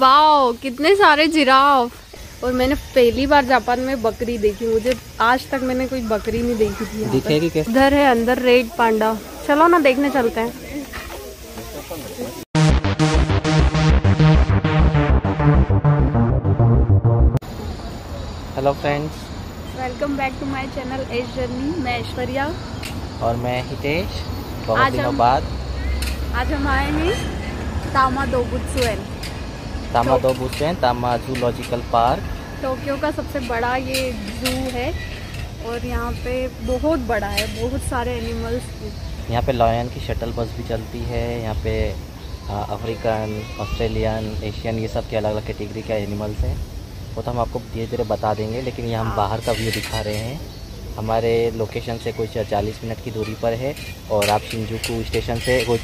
Wow कितने सारे giraffe. और मैंने पहली बार जापान में बकरी देखी, मुझे आज तक मैंने कोई बकरी नहीं देखी थी। दिखेगी कैसे? उधर है अंदर रेड पांडा, चलो ना देखने चलते हैं। Hello friends, welcome back to my channel as journey. मैं ऐश्वर्या और मैं हितेश। बहुत दिनों बाद आज हम आए हैं तामा जूलॉजिकल पार्क। टोक्यो का सबसे बड़ा ये जू है और यहाँ पे बहुत बड़ा है, बहुत सारे एनिमल्स। यहाँ पे लायन की शटल बस भी चलती है। यहाँ पे अफ्रीकन, ऑस्ट्रेलियन, एशियन, ये सब के अलग अलग कैटेगरी के एनिमल्स हैं। वो तो हम आपको धीरे धीरे बता देंगे, लेकिन ये हम बाहर का व्यू दिखा रहे हैं। हमारे लोकेशन से कुछ 40 मिनट की दूरी पर है और आप शिंजुकू स्टेशन से कुछ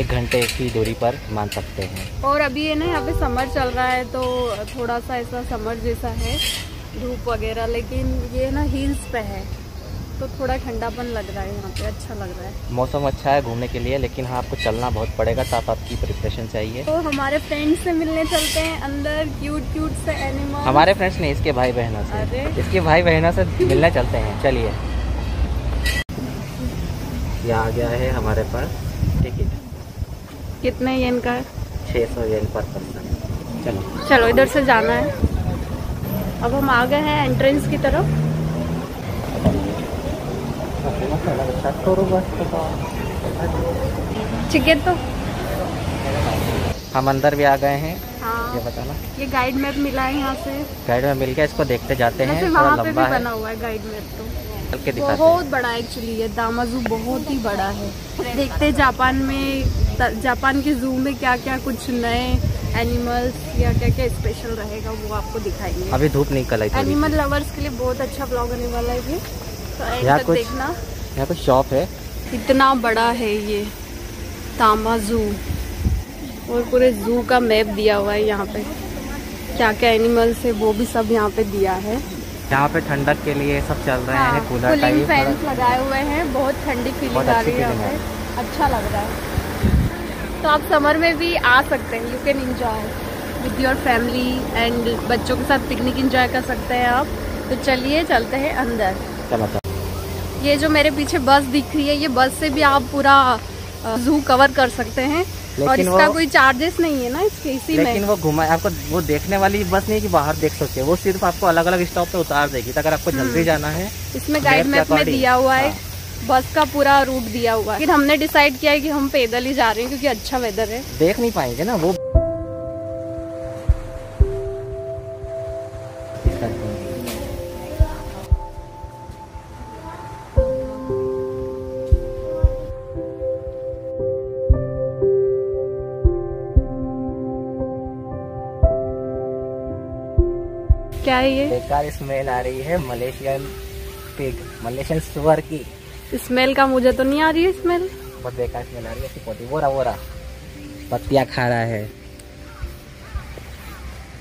1 घंटे की दूरी पर मान सकते हैं। और अभी है ना यहाँ पे समर चल रहा है, तो थोड़ा सा ऐसा समर जैसा है, धूप वगैरह, लेकिन ये ना हिल्स पे है तो थोड़ा ठंडापन लग रहा है यहाँ पे, अच्छा लग रहा है। मौसम अच्छा है घूमने के लिए, लेकिन हाँ आपको चलना बहुत पड़ेगा, साथ आपकी प्रिपरेशन चाहिए। तो हमारे फ्रेंड्स से मिलने चलते हैं अंदर, क्यूट क्यूट से एनिमल। हमारे फ्रेंड्स ने इसके भाई बहनों से, इसके भाई बहनों से मिलने चलते हैं, चलिए। ये आ गया है हमारे पास टिकट, कितने येन का है? 600 येन पर पर्सन। चलो चलो इधर से जाना है। अब हम आ गए हैं एंट्रेंस की तरफ। चिकन तो हम अंदर भी आ गए हैं। हाँ। ये बताना, ये गाइड मैप मिला है यहाँ से, गाइड मैप मिल गया, इसको देखते जाते हैं। वहाँ पे भी बना हुआ है गाइड मैप, तो बहुत बड़ा एक्चुअली ये तामा जू, बहुत ही बड़ा है। देखते जापान में, जापान के जू में क्या क्या कुछ नए एनिमल्स या क्या क्या स्पेशल रहेगा वो आपको दिखाएंगे। अभी धूप निकल आई, एनिमल लवर्स के लिए बहुत अच्छा ब्लॉग होने वाला है ये। यहाँ कुछ शॉप है, इतना बड़ा है ये तामा जू। और पूरे जू का मैप दिया हुआ है यहाँ पे, क्या क्या एनिमल्स है वो भी सब यहाँ पे दिया है। यहाँ पे ठंडक के लिए सब चल रहे हैं, कूलर टाइप फैंस लगाए हुए हैं, बहुत ठंडी फीलिंग आ रही है, अच्छा लग रहा है। तो आप समर में भी आ सकते हैं, you can enjoy with your family and बच्चों के साथ पिकनिक एंजॉय कर सकते हैं आप। तो चलिए चलते हैं अंदर। ये जो मेरे पीछे बस दिख रही है, ये बस से भी आप पूरा जू कवर कर सकते हैं और इसका कोई चार्जेस नहीं है ना इसके, इसी लेकिन में। वो घुमा आपको, वो देखने वाली बस नहीं कि बाहर देख सकते, वो सिर्फ आपको अलग अलग स्टॉप पे उतार देगी। अगर आपको जल्दी जाना है, इसमें गाइड मैप में दिया हुआ है, बस का पूरा रूट दिया हुआ है। लेकिन हमने डिसाइड किया है कि हम पैदल ही जा रहे हैं क्योंकि अच्छा वेदर है, देख नहीं पाएंगे ना वो। क्या है ये? बेकार स्मेल आ रही है, मलेशियन पिग, मलेशियन सुअर की स्मेल का। मुझे तो नहीं आ रही है स्मेल, बहुत बेकार स्मेल आ रही है इसकी। पोटी बोरा बोरा पत्तियां खा रहा है।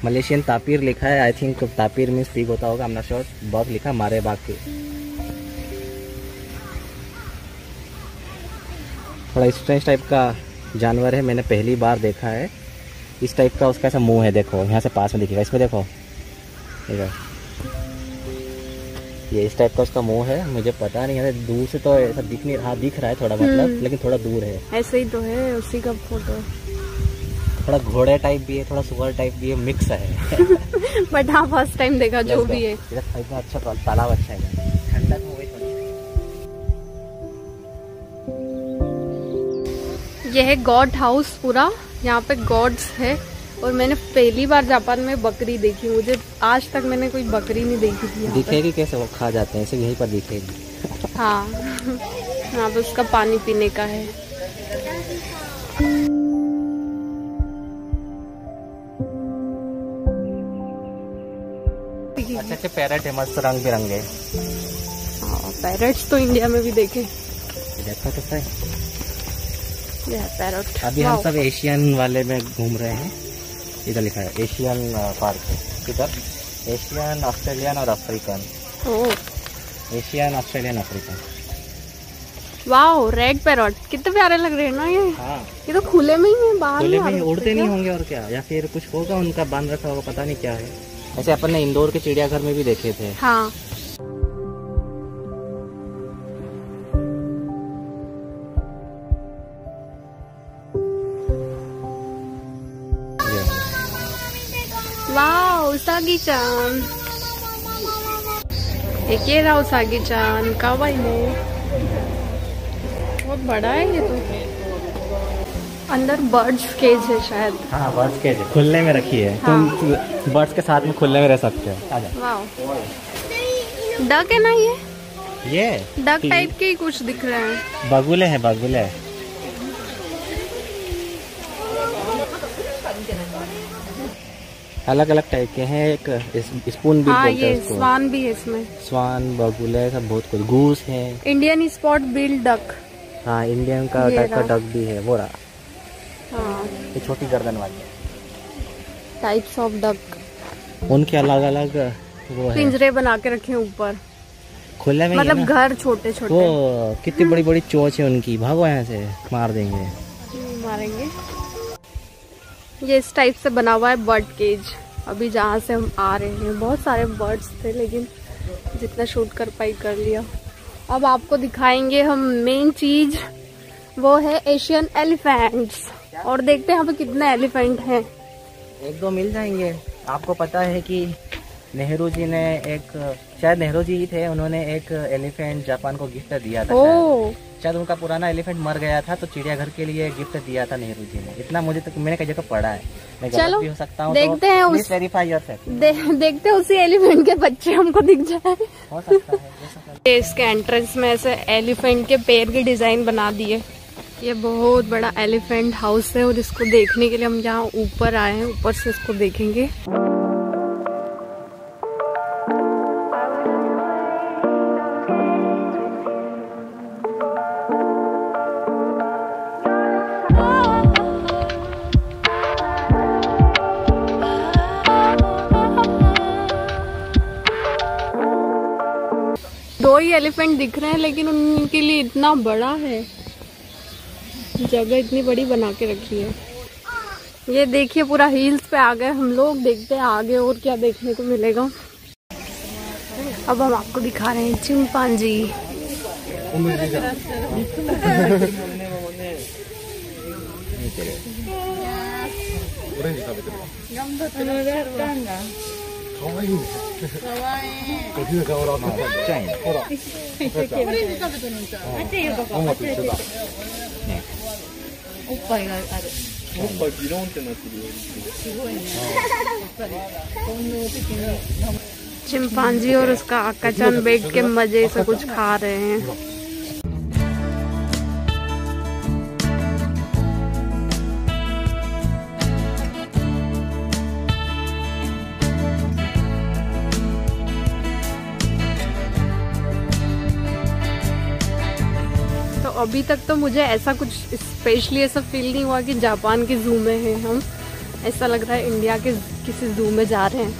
मलेशियन तापीर लिखा है, I think tapir means pig होता होगा, I am not sure. Bug लिखा, मारे बाग के। थोड़ा स्ट्रेंज टाइप का जानवर है, मैंने पहली बार देखा है इस टाइप का। उसका ऐसा मुंह है, देखो यहाँ से पास में दिखेगा, इसमें देखो ये इस टाइप का उसका मुंह है। मुझे पता नहीं है, दूर से तो ऐसा दिख नहीं रहा, दिख रहा है थोड़ा मतलब, लेकिन थोड़ा दूर है। ऐसे ही तो है, उसी का फोटो। थोड़ा घोड़े टाइप भी है, थोड़ा सुअर टाइप भी है, मिक्स है। बट हाँ फर्स्ट टाइम देखा जो भी है। अच्छा तालाब अच्छा है, ठंडक हो गई थोड़ी। यह है गॉड हाउस पूरा, यहाँ पे गॉड्स है। और मैंने पहली बार जापान में बकरी देखी, मुझे आज तक मैंने कोई बकरी नहीं देखी थी। दिखेगी कैसे? वो खा जाते हैं, यहीं पर दिखेगी। हाँ यहाँ पे उसका पानी पीने का है। अच्छे पैरट है, मस्त रंग बिरंगे। हाँ पैरट्स तो इंडिया में भी देखे, देखा तो सही पैरट। अभी हम सब एशियन वाले में घूम रहे हैं, इधर लिखा है एशियन पार्क है। किधर? एशियन, ऑस्ट्रेलियन और African. Asian, Australian, African. Wow, red parrot कितने प्यारे लग रहे हैं ना ये। हाँ। ये तो खुले में ही है, बाहर में उड़ते नहीं होंगे और क्या, या फिर कुछ होगा उनका बांध रखा होगा, पता नहीं क्या है। ऐसे अपन ने इंदौर के चिड़ियाघर में भी देखे थे। हाँ। वाओ सागी-चान, एक ये रहा सागी-चान कावाई में, बहुत बड़ा है ये तो। अंदर बर्ड्स केज है शायद। हाँ, बर्ड्स केज है, खुलने में रखी है। हाँ। तुम बर्ड्स के साथ में खुलने में रह सकते हो। वाओ, डक है ना ये डक टाइप के ही कुछ दिख रहे हैं। बगुले हैं, बगुले। अलग अलग टाइप के हैं, एक स्पून भी। हाँ, ये स्वान भी है इसमें, स्वान, बगुले, सब बहुत कुछ। गूस है, इंडियन स्पॉट बिल डक। हाँ, इंडियन का टाइप का डक भी है, वो रहा। हाँ। ये छोटी गर्दन वाली टाइप्स ऑफ डक, उनके अलग अलग वो है, पिंजरे बना के रखे ऊपर खुले में, मतलब घर छोटे छोटे। वो कितनी बड़ी बड़ी चोंच है उनकी, भागो यहाँ से, मार देंगे, मारेंगे। ये इस टाइप से बना हुआ है बर्ड केज। अभी जहाँ से हम आ रहे हैं बहुत सारे बर्ड्स थे, लेकिन जितना शूट कर पाई कर लिया। अब आपको दिखाएंगे हम मेन चीज, वो है एशियन एलिफेंट्स। और देखते हैं यहाँ पे कितने एलिफेंट हैं। एक दो मिल जाएंगे। आपको पता है कि नेहरू जी ने एक, शायद नेहरू जी ही थे, उन्होंने एक एलिफेंट जापान को गिफ्ट दिया था। शायद उनका पुराना एलिफेंट मर गया था, तो चिड़ियाघर के लिए गिफ्ट दिया था नेहरू जी ने। इतना मुझे तो, मैंने कहीं जगह पढ़ा है, मैं गलत भी हो सकता हूँ। देखते हैं देखते हैं उसी एलिफेंट के बच्चे हमको दिख जाए, हो सकता है। इसके एंट्रेंस में ऐसे एलिफेंट के पैर की डिजाइन बना दिए। ये बहुत बड़ा एलिफेंट हाउस है, और इसको देखने के लिए हम यहाँ ऊपर आए हैं। ऊपर से इसको देखेंगे। दो ही एलिफेंट दिख रहे हैं, लेकिन उनके लिए इतना बड़ा है, जगह इतनी बड़ी बना के रखी है। ये देखिए, पूरा हिल्स पे आ गए हम लोग। देखते हैं आगे और क्या देखने को मिलेगा। अब हम आपको दिखा रहे हैं चिंपांजी। चिंपांजी और उसका आकाचान बैठ के मजे से कुछ खा रहे हैं। अभी तक तो मुझे ऐसा कुछ स्पेशली ऐसा फील नहीं हुआ कि जापान के जू में हैं हम। ऐसा लग रहा है इंडिया के किसी जू में जा रहे हैं।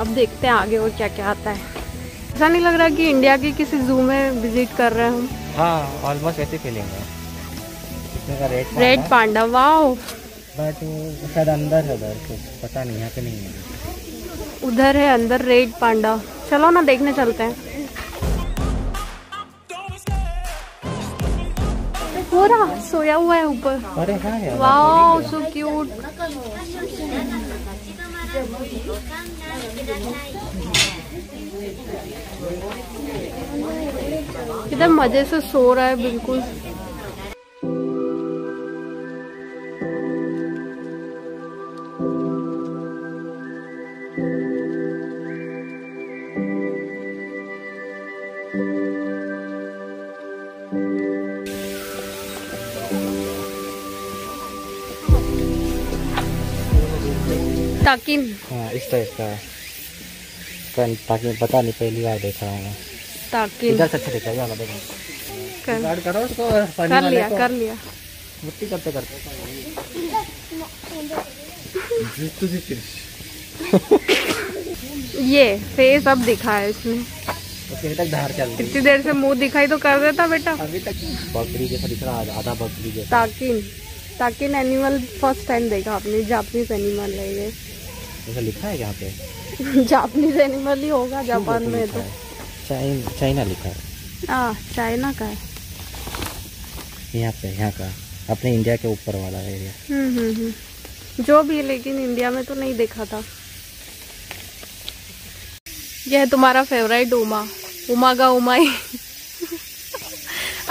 अब देखते हैं आगे और क्या क्या आता है। ऐसा नहीं लग रहा कि इंडिया के किसी जू में विजिट कर रहे हैं हम। हाँ, ऑलमोस्ट ऐसी फीलिंग है। Red panda, wow. शायद अंदर है उधर, पता नहीं, यहाँ पे नहीं है। उधर है अंदर रेड पांडा। चलो ना, देखने चलते हैं। पूरा सोया हुआ है ऊपर। अरे है, वाओ, सो क्यूट। कितना मजे से सो रहा है, बिल्कुल। ताकिन। हाँ, इस टाइप का ताकिन, पता नहीं, पहली बार देखा हूँ। इधर से अच्छा दिखा, ये वाला देखो। करो उसको, कर लिया, कर लिया। मुट्ठी करते करते ये फेस अब दिखा है इसमें। उसके तक धार चल रही। इतनी देर से मुंह दिखाई तो कर रहा था बेटा, अभी तक बकरी जैसा दिख रहा, आधा बकरी जैसा। Takin, takin animal first time देखा आपने, जापानीज एनिमल है ये। ऐसा लिखा है यहाँ पे जापानीज एनिमल ही होगा जापान में तो। चाइना लिखा है। हाँ चाइना का है यहाँ पे, यहाँ का अपने इंडिया के ऊपर वाला एरिया। जो भी, लेकिन इंडिया में तो नहीं देखा था। यह तुम्हारा फेवरेट उमा, उमा का उमाई।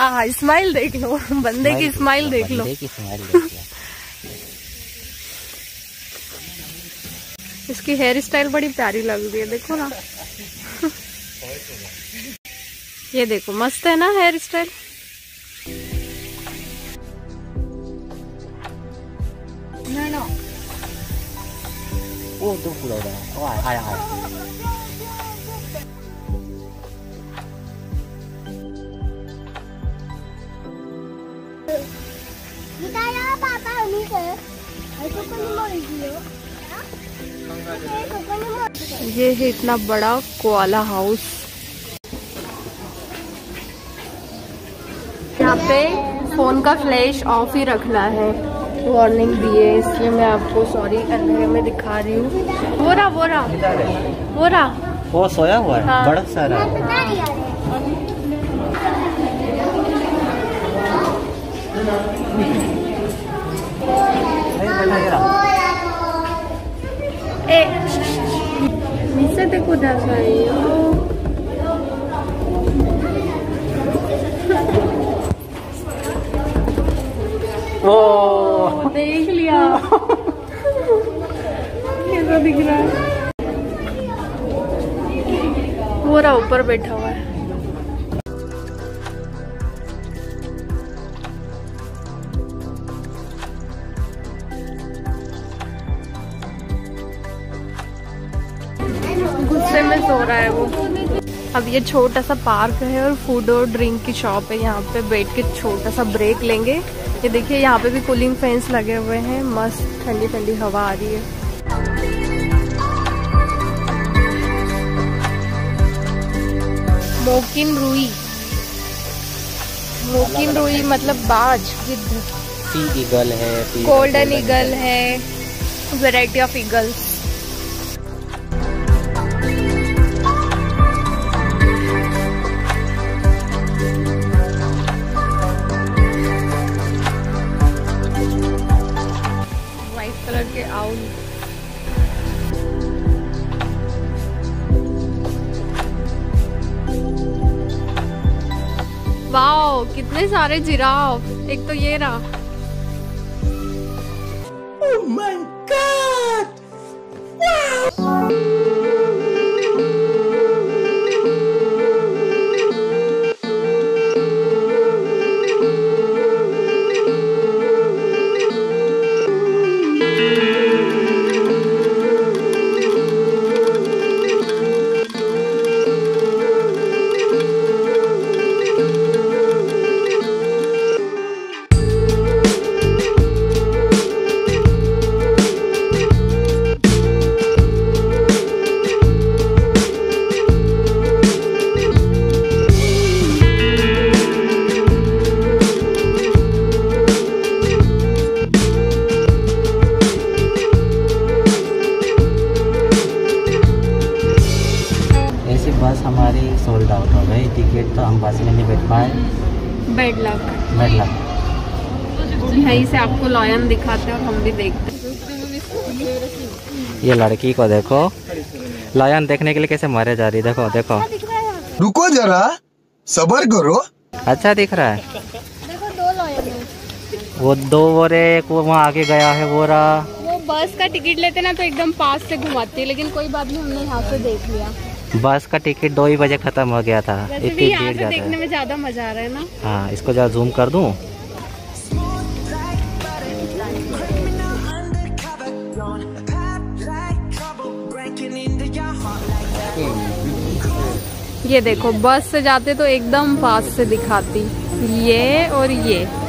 आहा स्माइल देख लो, बंदे की स्माइल देख लो। इसकी हेयर स्टाइल बड़ी प्यारी लग रही है, देखो ना। ये देखो मस्त है ना हेयर स्टाइल। वो तो फूल रहा है, आया आया। ये है इतना बड़ा कोआला हाउस। यहाँ पे फोन का फ्लैश ऑफ ही रखना है, वार्निंग दी है, इसलिए मैं आपको सॉरी अंधेरे में दिखा रही हूँ। वो रहा, वो रहा, वो रहा, वो सोया हुआ है। हाँ। बड़ा सारा नीचे देखो ओ देख लिया। कैसा दिख रहा है वो, रहा ऊपर बैठा हुआ है। गुस्से में सो रहा है वो। अब ये छोटा सा पार्क है और फूड और ड्रिंक की शॉप है। यहाँ पे बैठ के छोटा सा ब्रेक लेंगे। ये देखिए यहाँ पे भी कूलिंग फैंस लगे हुए हैं, मस्त ठंडी ठंडी हवा आ रही है। मोकिन रूई, मोकिन रूई मतलब बाज, सी ईगल है, गोल्डन ईगल है, वेराइटी ऑफ ईगल्स। वाओ कितने सारे जिराफ, एक तो ये रहा। Oh my God! Wow! Ticket तो हम पास में नहीं बैठ पाए। Bad luck, bad luck. यहीं से आपको लायन दिखाते और हम भी देखते। ये लड़की को देखो, लायन देखने के लिए कैसे मारे जा रही। देखो देखो, रुको जरा सब्र करो। अच्छा दिख रहा है, देखो दो लायन है। वो दो, वो रे वो वहाँ आगे गया है, वो रहा। वो बस का टिकट लेते ना तो एकदम पास से घुमाती है, लेकिन कोई बात नहीं, हमने यहाँ से देख लिया। बस का टिकट 2 बजे खत्म हो गया था। इतनी भीड़ जाता है, देखने में ज्यादा मजा आ रहा है ना। हाँ इसको जरा जूम कर दूं। ये देखो बस से जाते तो एकदम पास से दिखाती, ये और ये।